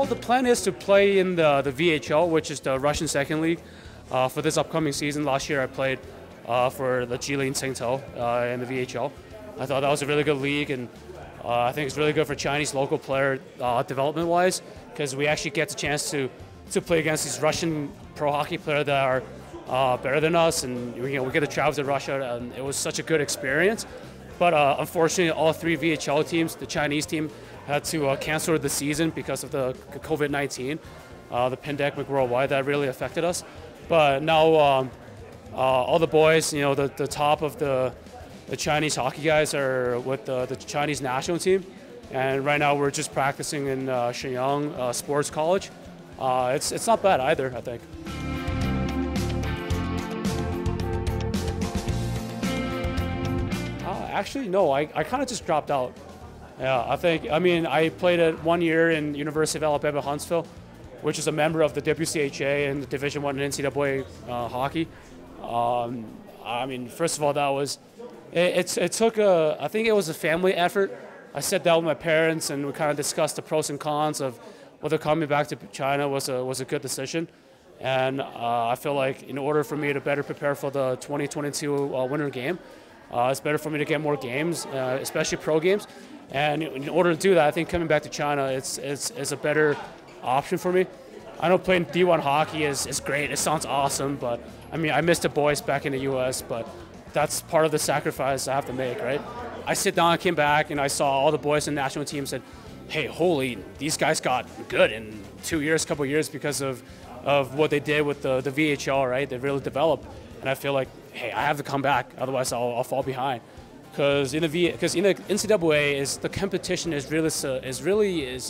Well, the plan is to play in the VHL, which is the Russian Second League, for this upcoming season. Last year I played for the Jilin Tsingtao in the VHL. I thought that was a really good league, and I think it's really good for Chinese local player development-wise, because we actually get the chance to play against these Russian pro hockey players that are better than us, and we get to travel to Russia, and it was such a good experience. But unfortunately, all three VHL teams, the Chinese team, had to cancel the season because of the COVID-19, the pandemic worldwide. That really affected us. But now all the boys, the top of the Chinese hockey guys are with the Chinese national team. And right now we're just practicing in Shenyang Sports College. It's not bad either, I think. Actually, no, I kind of just dropped out. Yeah, I played it 1 year in University of Alabama in Huntsville, which is a member of the WCHA and the Division I and NCAA hockey. First of all, that was, it took I think it was a family effort. I sat down with my parents and we kind of discussed the pros and cons of whether coming back to China was a good decision. And I feel like in order for me to better prepare for the 2022 Winter Game, it's better for me to get more games, especially pro games. And in order to do that, I think coming back to China, it's a better option for me. I know playing D1 hockey is great. It sounds awesome, but I miss the boys back in the U.S., but that's part of the sacrifice I have to make, right? I sit down, I came back, and I saw all the boys in the national team said, hey, holy, these guys got good in 2 years, couple years because of what they did with the VHL, right? They really developed. And I feel like, hey, I have to come back, otherwise I'll fall behind. Because in the NCAA, the competition is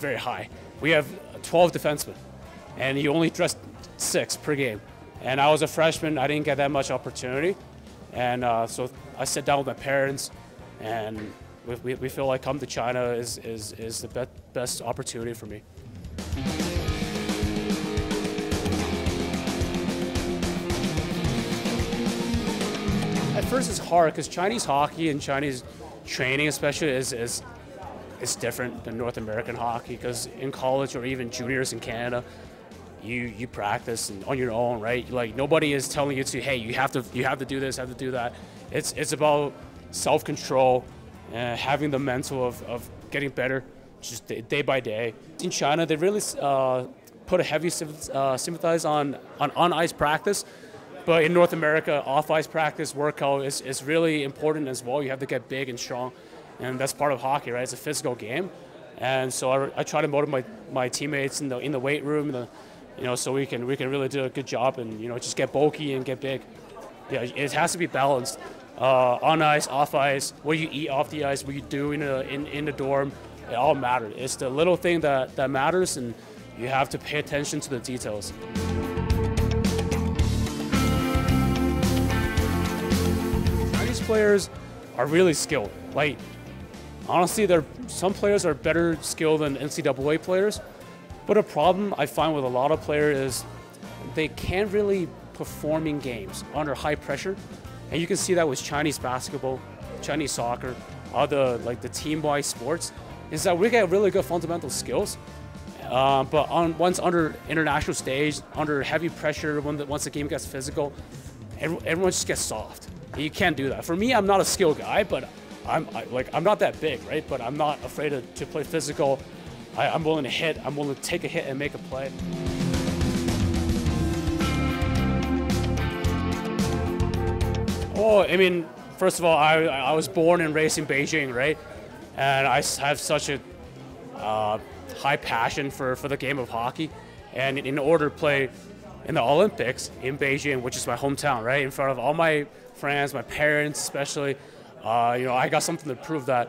very high. We have 12 defensemen, and you only dress 6 per game. And I was a freshman; I didn't get that much opportunity. And so I sat down with my parents, and we feel like come to China is the best opportunity for me. At first, it's hard because Chinese hockey and Chinese training, especially, is different than North American hockey. Because in college or even juniors in Canada, you practice on your own, right? Like nobody is telling you to, hey, you have to do this, have to do that. It's about self-control, having the mental of getting better, just day by day. In China, they really put a heavy sympathize on ice practice. But in North America, off-ice practice, workout is really important as well. You have to get big and strong, and that's part of hockey, right? It's a physical game, and so I try to motivate my teammates in the weight room, so we can really do a good job and just get bulky and get big. Yeah, it has to be balanced. On ice, off ice, what you eat off the ice, what you do in the dorm, it all matters. It's the little thing that matters, and you have to pay attention to the details. Players are really skilled. Like honestly, some players are better skilled than NCAA players. But a problem I find with a lot of players is they can't really perform in games under high pressure, and you can see that with Chinese basketball, Chinese soccer, other like the team-wide sports. Is that we get really good fundamental skills, but once under international stage, under heavy pressure, once the game gets physical, everyone just gets soft. You can't do that. For me, I'm not a skill guy, but I'm not that big, right? But I'm not afraid to play physical. I'm willing to hit. I'm willing to take a hit and make a play. Oh, first of all, I was born and raised in Beijing, right? And I have such a high passion for the game of hockey. And in order to play in the Olympics in Beijing, which is my hometown, right, in front of all my friends, my parents especially, I got something to prove that,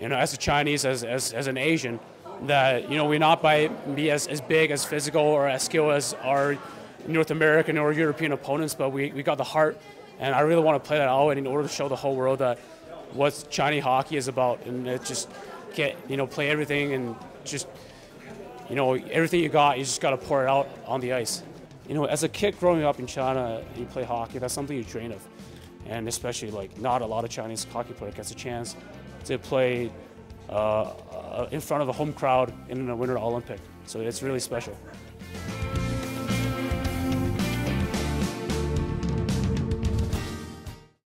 as a Chinese, as an Asian, that, we're not by be as big, as physical, or as skilled as our North American or European opponents, but we got the heart, and I really want to play that out in order to show the whole world that what Chinese hockey is about, and it just play everything and just, everything you got, you just got to pour it out on the ice. As a kid growing up in China, you play hockey, that's something you dream of. And especially, like, not a lot of Chinese hockey player gets a chance to play in front of a home crowd in a Winter Olympic. So it's really special.